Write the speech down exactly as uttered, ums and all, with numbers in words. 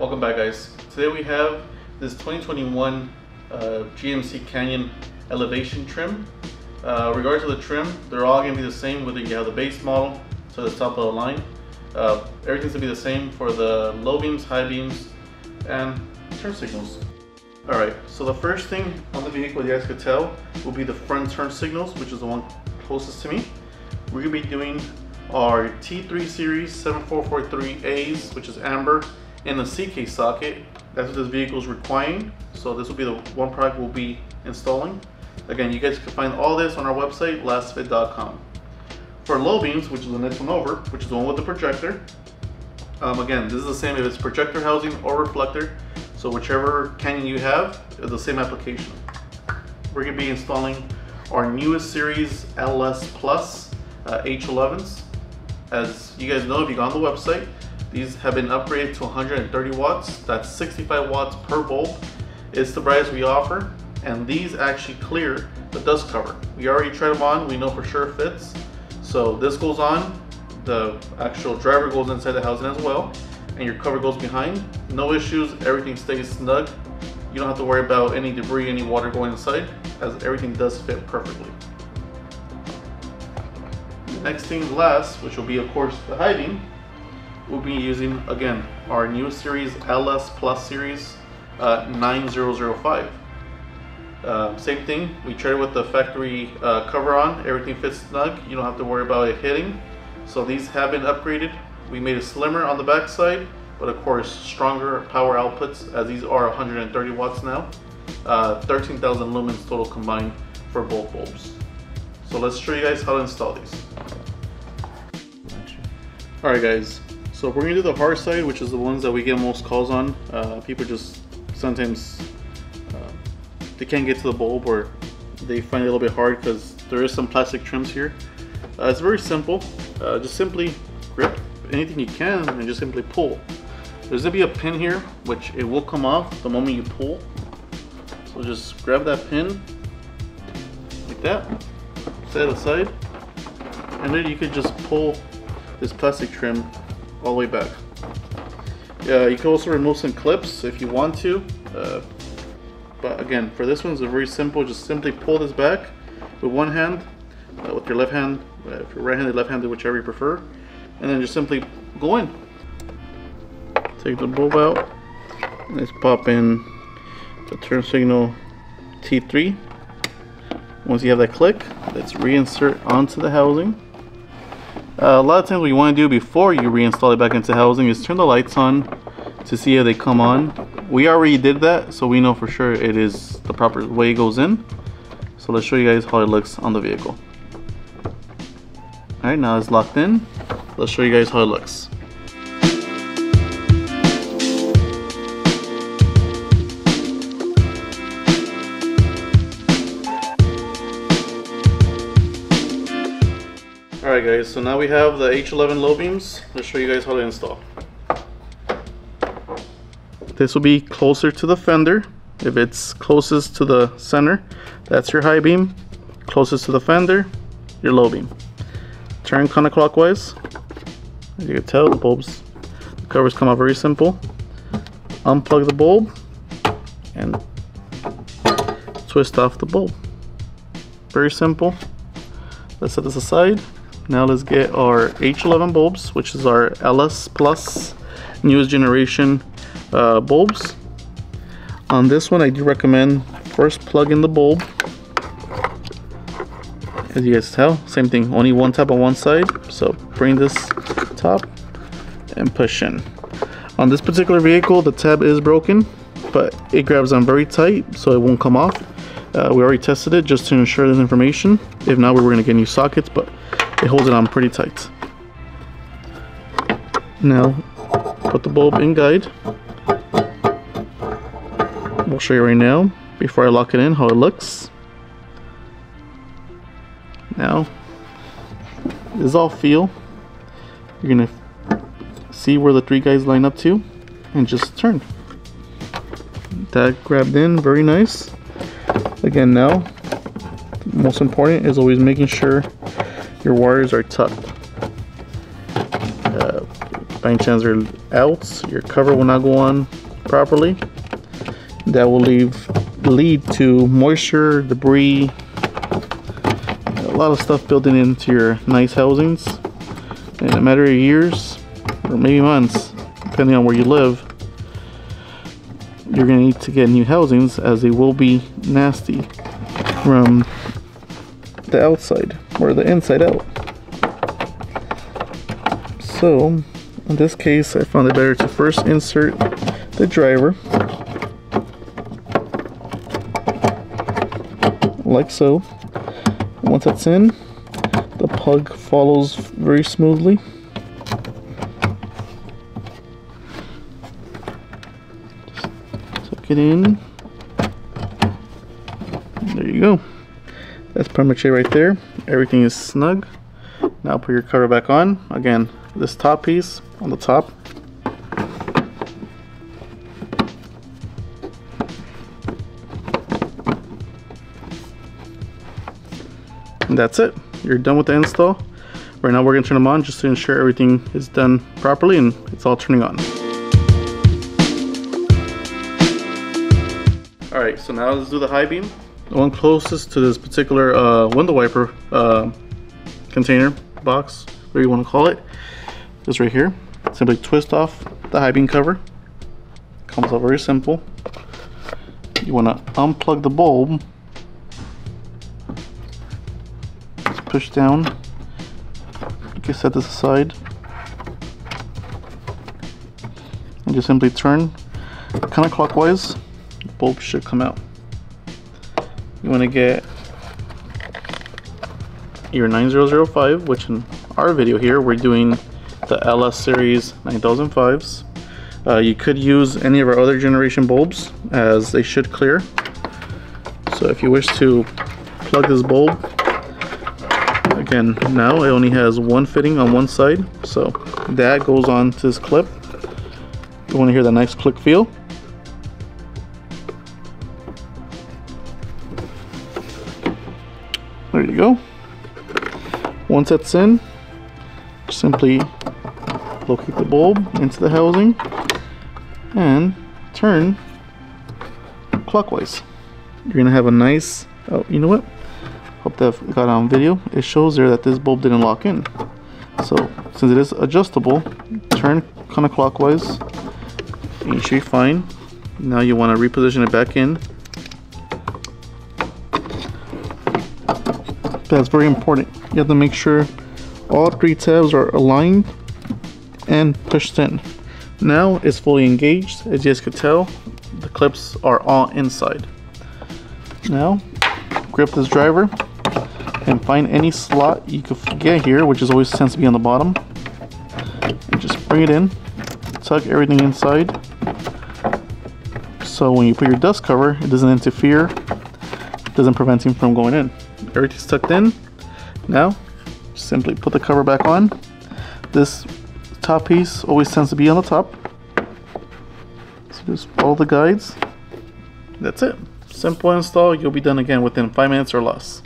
Welcome back, guys. Today we have this twenty twenty-one uh, G M C Canyon elevation trim. Uh, regard to the trim, they're all going to be the same whether you have the base model to the top of the line. Uh, everything's going to be the same for the low beams, high beams, and turn signals. Alright, so the first thing on the vehicle, you guys could tell, will be the front turn signals, which is the one closest to me. We're going to be doing our T three series seven four four three A's, which is amber, and the C K socket. That's what this vehicle is requiring. So this will be the one product we'll be installing. Again, you guys can find all this on our website, lasfit dot com. For low beams, which is the next one over, which is the one with the projector. Um, again, this is the same if it's projector housing or reflector. So whichever Canyon you have, it's the same application. We're going to be installing our newest series L S Plus uh, H eleven s. As you guys know, if you go on the website, these have been upgraded to one hundred thirty watts. That's sixty-five watts per bulb. It's the brightest we offer, and these actually clear the dust cover. We already tried them on. We know for sure it fits. So this goes on. The actual driver goes inside the housing as well, and your cover goes behind. No issues, everything stays snug. You don't have to worry about any debris, any water going inside, as everything does fit perfectly. Next thing last, which will be of course the high beam, we'll be using again our new series L S Plus series uh, nine zero zero five. Uh, same thing, we tried it with the factory uh, cover on, everything fits snug, you don't have to worry about it hitting. So these have been upgraded. We made it slimmer on the back side, but of course stronger power outputs, as these are one hundred thirty watts now. Uh, thirteen thousand lumens total combined for both bulbs. So let's show you guys how to install these. Alright guys, so we're going to do the hard side, which is the ones that we get most calls on. Uh, people just sometimes uh, they can't get to the bulb, or they find it a little bit hard because there is some plastic trims here. Uh, it's very simple. Uh, just simply grip anything you can and just simply pull. There's going to be a pin here, which it will come off the moment you pull. So just grab that pin like that, set it aside, and then you could just pull this plastic trim all the way back. Uh, you can also remove some clips if you want to, uh, but again, for this one's very simple. Just simply pull this back with one hand, uh, with your left hand, uh, if you're right-handed, left-handed, whichever you prefer, and then just simply go in. Take the bulb out. Let's pop in the turn signal T three. Once you have that click, let's reinsert onto the housing. Uh, a lot of times what you want to do before you reinstall it back into housing is turn the lights on to see if they come on. We already did that, so we know for sure it is the proper way it goes in. So let's show you guys how it looks on the vehicle. Alright, now it's locked in. Let's show you guys how it looks. Alright guys, so now we have the H eleven low beams. Let's show you guys how to install. This will be closer to the fender. If it's closest to the center, that's your high beam. Closest to the fender, your low beam. Turn counterclockwise. As you can tell, the bulbs, the covers come out very simple. Unplug the bulb and twist off the bulb. Very simple. Let's set this aside. Now let's get our H eleven bulbs, which is our L S Plus newest generation uh, bulbs. On this one, I do recommend first plug in the bulb. As you guys tell, same thing, only one tap on one side. So bring this top and push in. On this particular vehicle, the tab is broken, but it grabs on very tight, so it won't come off. Uh, we already tested it just to ensure this information. If not, we were going to get new sockets, but it holds it on pretty tight. Now, put the bulb in guide. We'll show you right now, before I lock it in, how it looks. Now, this is all feel. You're going to see where the three guys line up to, and just turn. That grabbed in very nice. Again, now, most important is always making sure your wires are tucked. Uh, nine channels are out, your cover will not go on properly. That will leave lead to moisture, debris, a lot of stuff building into your nice housings. In a matter of years or maybe months, depending on where you live, you're going to need to get new housings, as they will be nasty from the outside or the inside out. So in this case, I found it better to first insert the driver like so. Once that's in, the plug follows very smoothly. Just tuck it in. There you go. That's pretty much it right there. Everything is snug. Now put your cover back on. Again, this top piece on the top. And that's it. You're done with the install. Right now we're gonna turn them on just to ensure everything is done properly and it's all turning on. All right, so now let's do the high beam. The one closest to this particular uh, window wiper uh, container, box, whatever you wanna call it, is right here. Simply twist off the high beam cover. Comes out very simple. You wanna unplug the bulb, push down, you can set this aside, and just simply turn kind of clockwise, the bulb should come out. You want to get your nine zero zero five, which in our video here we're doing the L S series nine thousand fives. Uh, you could use any of our other generation bulbs, as they should clear. So if you wish to plug this bulb, and now it only has one fitting on one side, so that goes on to this clip. You want to hear that nice click feel. There you go. Once that's in, simply locate the bulb into the housing and turn clockwise. You're gonna have a nice, oh, you know what? Hope that got on video. It shows there that this bulb didn't lock in. So since it is adjustable, turn kind of clockwise and you should be fine. Now you want to reposition it back in. That's very important. You have to make sure all three tabs are aligned and pushed in. Now it's fully engaged. As you guys could tell, the clips are all inside. Now grip this driver and find any slot you could get here, which is always tends to be on the bottom, and just bring it in, tuck everything inside, so when you put your dust cover, it doesn't interfere, it doesn't prevent him from going in. Everything's tucked in. Now simply put the cover back on. This top piece always tends to be on the top, so just follow the guides. That's it. Simple install. You'll be done again within five minutes or less.